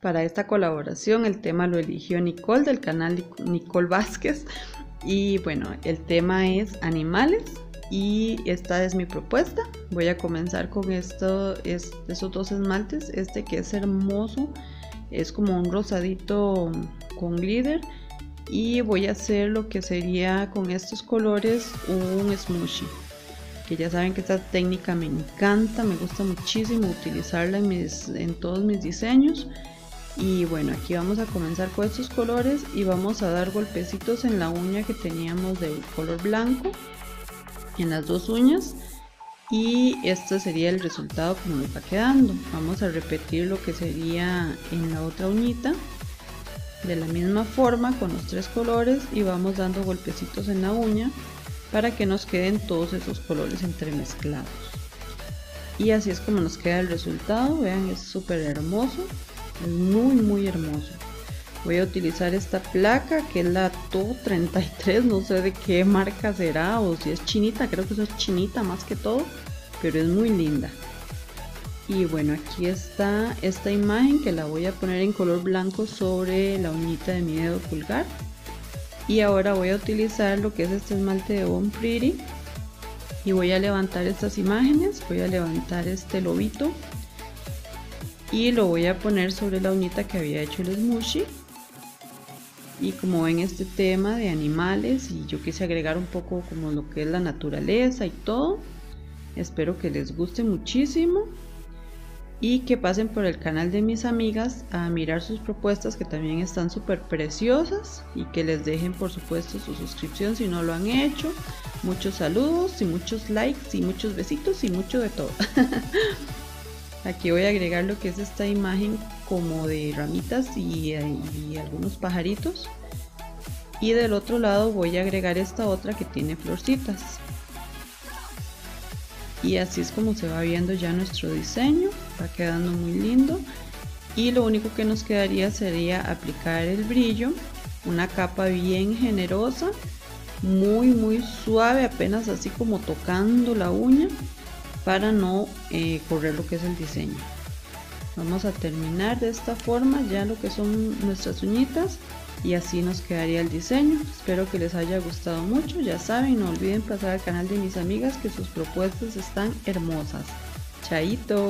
Para esta colaboración el tema lo eligió Nicole del canal Nicole Vázquez y bueno, el tema es animales y esta es mi propuesta. Voy a comenzar con esos dos esmaltes, este que es hermoso, es como un rosadito con glitter y voy a hacer lo que sería con estos colores un smooshie. Que ya saben que esta técnica me encanta, me gusta muchísimo utilizarla en todos mis diseños. Y bueno, aquí vamos a comenzar con estos colores y vamos a dar golpecitos en la uña que teníamos de color blanco, en las dos uñas, y este sería el resultado como me va quedando. Vamos a repetir lo que sería en la otra uñita de la misma forma con los tres colores y vamos dando golpecitos en la uña para que nos queden todos esos colores entremezclados. Y así es como nos queda el resultado. Vean, es súper hermoso, es muy muy hermoso. Voy a utilizar esta placa que es la TO33, no sé de qué marca será o si es chinita, creo que eso es chinita más que todo, pero es muy linda. Y bueno, aquí está esta imagen que la voy a poner en color blanco sobre la uñita de mi dedo pulgar. Y ahora voy a utilizar lo que es este esmalte de Bon Pretty y voy a levantar estas imágenes, voy a levantar este lobito y lo voy a poner sobre la uñita que había hecho el smooshie. Y como ven, este tema de animales y yo quise agregar un poco como lo que es la naturaleza y todo. Espero que les guste muchísimo y que pasen por el canal de mis amigas a mirar sus propuestas que también están súper preciosas y que les dejen por supuesto su suscripción si no lo han hecho. Muchos saludos y muchos likes y muchos besitos y mucho de todo. Aquí voy a agregar lo que es esta imagen como de ramitas y algunos pajaritos y del otro lado voy a agregar esta otra que tiene florcitas y así es como se va viendo ya nuestro diseño, va quedando muy lindo y lo único que nos quedaría sería aplicar el brillo, una capa bien generosa, muy muy suave, apenas así como tocando la uña para no correr lo que es el diseño. Vamos a terminar de esta forma ya lo que son nuestras uñitas y así nos quedaría el diseño. Espero que les haya gustado mucho, ya saben, no olviden pasar al canal de mis amigas que sus propuestas están hermosas. ¡Chaito!